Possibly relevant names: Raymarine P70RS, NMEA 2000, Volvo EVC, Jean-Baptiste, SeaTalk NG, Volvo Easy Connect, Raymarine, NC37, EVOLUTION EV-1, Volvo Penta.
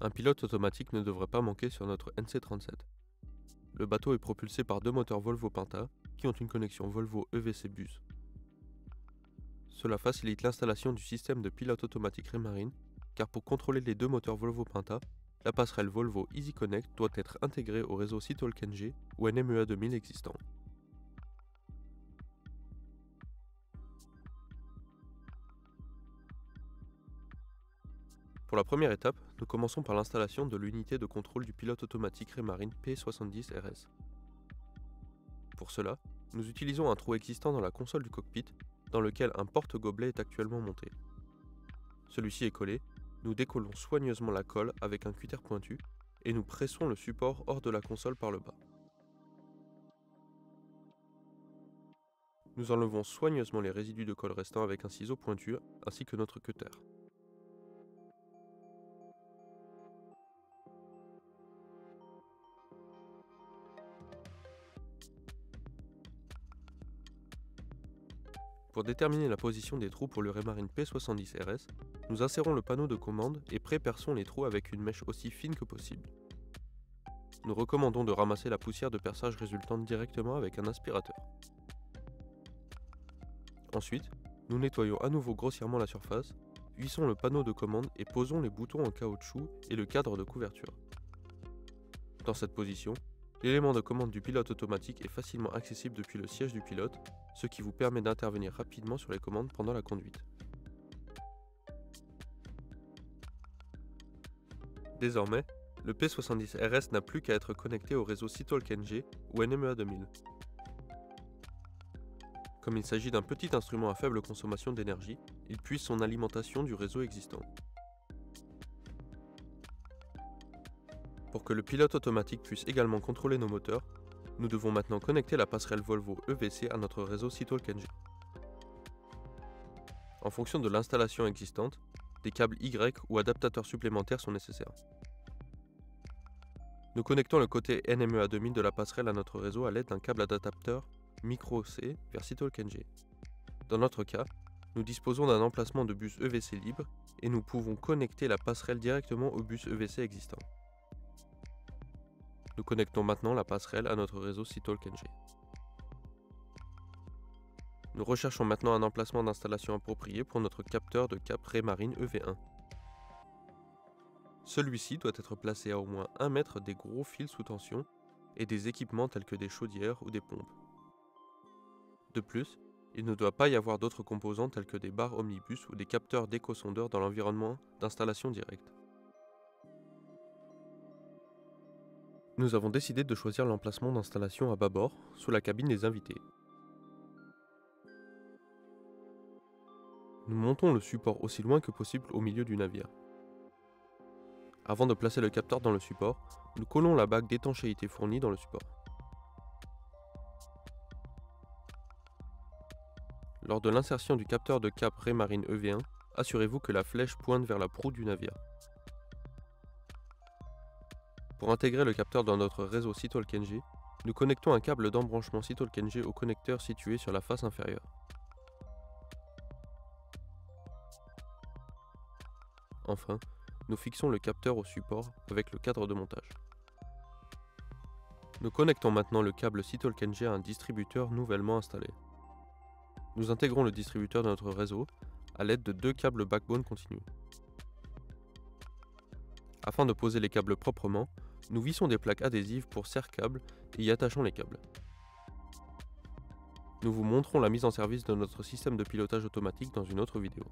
un pilote automatique ne devrait pas manquer sur notre NC37. Le bateau est propulsé par deux moteurs Volvo Penta qui ont une connexion Volvo EVC bus. Cela facilite l'installation du système de pilote automatique Raymarine, car pour contrôler les deux moteurs Volvo Penta, la passerelle Volvo Easy Connect doit être intégrée au réseau SeaTalk NG ou NMEA 2000 existant. Pour la première étape, nous commençons par l'installation de l'unité de contrôle du pilote automatique Raymarine P70RS. Pour cela, nous utilisons un trou existant dans la console du cockpit, dans lequel un porte-gobelet est actuellement monté. Celui-ci est collé, nous décollons soigneusement la colle avec un cutter pointu et nous pressons le support hors de la console par le bas. Nous enlevons soigneusement les résidus de colle restants avec un ciseau pointu ainsi que notre cutter. Pour déterminer la position des trous pour le Raymarine P70RS, nous insérons le panneau de commande et pré-perçons les trous avec une mèche aussi fine que possible. Nous recommandons de ramasser la poussière de perçage résultante directement avec un aspirateur. Ensuite, nous nettoyons à nouveau grossièrement la surface, huissons le panneau de commande et posons les boutons en caoutchouc et le cadre de couverture. Dans cette position, l'élément de commande du pilote automatique est facilement accessible depuis le siège du pilote, ce qui vous permet d'intervenir rapidement sur les commandes pendant la conduite. Désormais, le P70RS n'a plus qu'à être connecté au réseau SeaTalk NG ou NMEA 2000. Comme il s'agit d'un petit instrument à faible consommation d'énergie, il puise son alimentation du réseau existant. Pour que le pilote automatique puisse également contrôler nos moteurs, nous devons maintenant connecter la passerelle Volvo EVC à notre réseau SeaTalk NG. En fonction de l'installation existante, des câbles Y ou adaptateurs supplémentaires sont nécessaires. Nous connectons le côté NMEA 2000 de la passerelle à notre réseau à l'aide d'un câble adaptateur micro C vers SeaTalk NG. Dans notre cas, nous disposons d'un emplacement de bus EVC libre et nous pouvons connecter la passerelle directement au bus EVC existant. Nous connectons maintenant la passerelle à notre réseau SeaTalk NG. Nous recherchons maintenant un emplacement d'installation approprié pour notre capteur de cap Raymarine EV1. Celui-ci doit être placé à au moins 1 mètre des gros fils sous tension et des équipements tels que des chaudières ou des pompes. De plus, il ne doit pas y avoir d'autres composants tels que des barres omnibus ou des capteurs d'éco-sondeurs dans l'environnement d'installation directe. Nous avons décidé de choisir l'emplacement d'installation à bâbord, sous la cabine des invités. Nous montons le support aussi loin que possible au milieu du navire. Avant de placer le capteur dans le support, nous collons la bague d'étanchéité fournie dans le support. Lors de l'insertion du capteur de cap Raymarine EV1, assurez-vous que la flèche pointe vers la proue du navire. Pour intégrer le capteur dans notre réseau SeaTalk NG, nous connectons un câble d'embranchement SeaTalk NG au connecteur situé sur la face inférieure. Enfin, nous fixons le capteur au support avec le cadre de montage. Nous connectons maintenant le câble SeaTalk NG à un distributeur nouvellement installé. Nous intégrons le distributeur dans notre réseau à l'aide de deux câbles backbone continus. Afin de poser les câbles proprement, nous vissons des plaques adhésives pour serre-câbles et y attachons les câbles. Nous vous montrons la mise en service de notre système de pilotage automatique dans une autre vidéo.